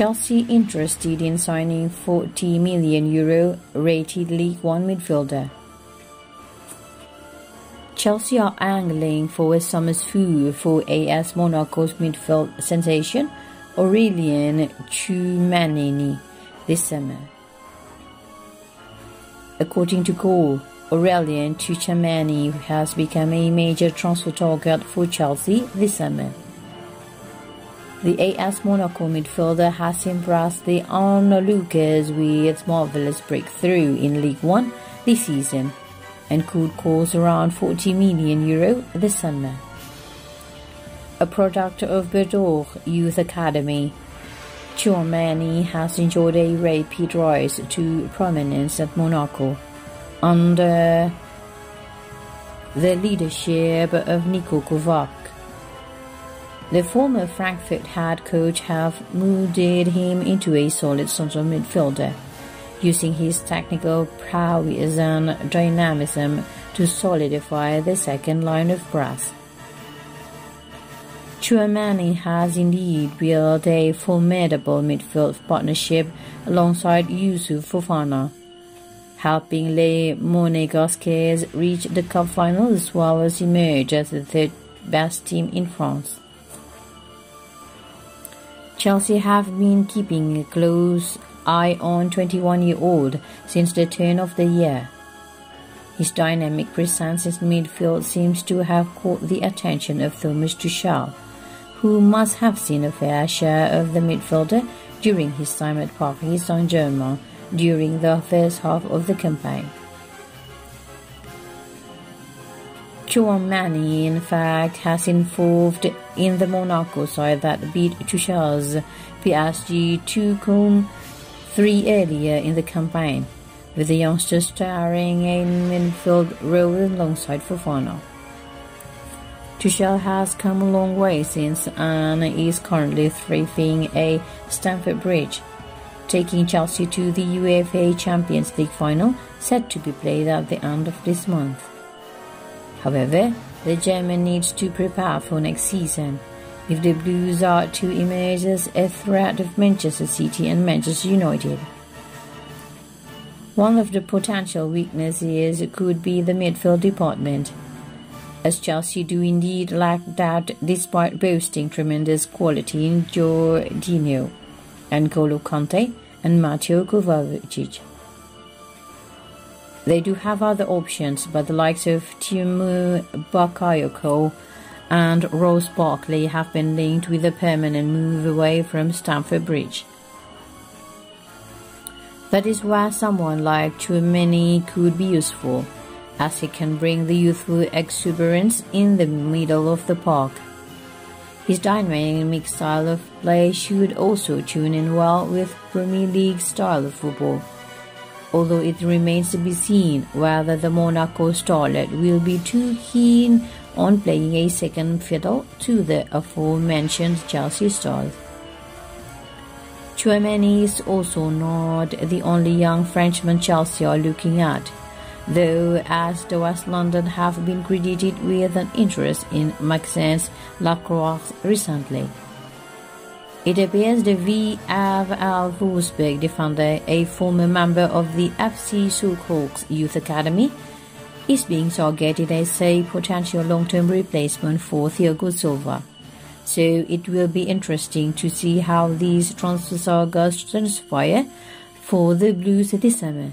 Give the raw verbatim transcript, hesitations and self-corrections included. Chelsea interested in signing forty million euro rated League one midfielder. Chelsea are angling for a summer's coup for AS Monaco's midfield sensation Aurelien Tchouameni this summer. According to Goal, Aurelien Tchouameni has become a major transfer target for Chelsea this summer. The AS Monaco midfielder has impressed the onlookers with marvellous breakthrough in League one this season and could cost around forty million euro this summer. A product of Bordeaux Youth Academy, Tchouameni has enjoyed a rapid rise to prominence at Monaco under the leadership of Niko Kovac. The former Frankfurt head coach have molded him into a solid central midfielder, using his technical prowess and dynamism to solidify the second line of brass. Tchouameni has indeed built a formidable midfield partnership alongside Yusuf Fofana, helping Le Monégasques reach the cup final as well as emerge as the third best team in France. Chelsea have been keeping a close eye on twenty-one-year-old since the turn of the year. His dynamic presence in midfield seems to have caught the attention of Thomas Tuchel, who must have seen a fair share of the midfielder during his time at Paris Saint-Germain during the first half of the campaign. Tchouameni, in fact, has involved in the Monaco side that beat Tuchel's P S G two to three earlier in the campaign, with the youngster starring a midfield role alongside Fofana. Tuchel has come a long way since and is currently thriving at Stamford Bridge, taking Chelsea to the UEFA Champions League final set to be played at the end of this month. However, the German needs to prepare for next season, if the Blues are to emerge as a threat of Manchester City and Manchester United. One of the potential weaknesses could be the midfield department, as Chelsea do indeed lack that despite boasting tremendous quality in Jorginho, N'Golo Kante and Matteo Kovacic. They do have other options, but the likes of Tiemoué Bakayoko and Rose Barkley have been linked with a permanent move away from Stamford Bridge. That is where someone like Tchouameni could be useful, as he can bring the youthful exuberance in the middle of the park. His dynamic style of play should also tune in well with Premier League style of football, although it remains to be seen whether the Monaco starlet will be too keen on playing a second fiddle to the aforementioned Chelsea stars. Tchouameni is also not the only young Frenchman Chelsea are looking at, though as the West London have been credited with an interest in Maxence Lacroix recently. It appears the V A V L Wolfsburg defender, a former member of the F C Sokhol's Youth Academy, is being targeted as a potential long-term replacement for Thiago Silva, so it will be interesting to see how these transfer sagas transpire for the Blues this summer.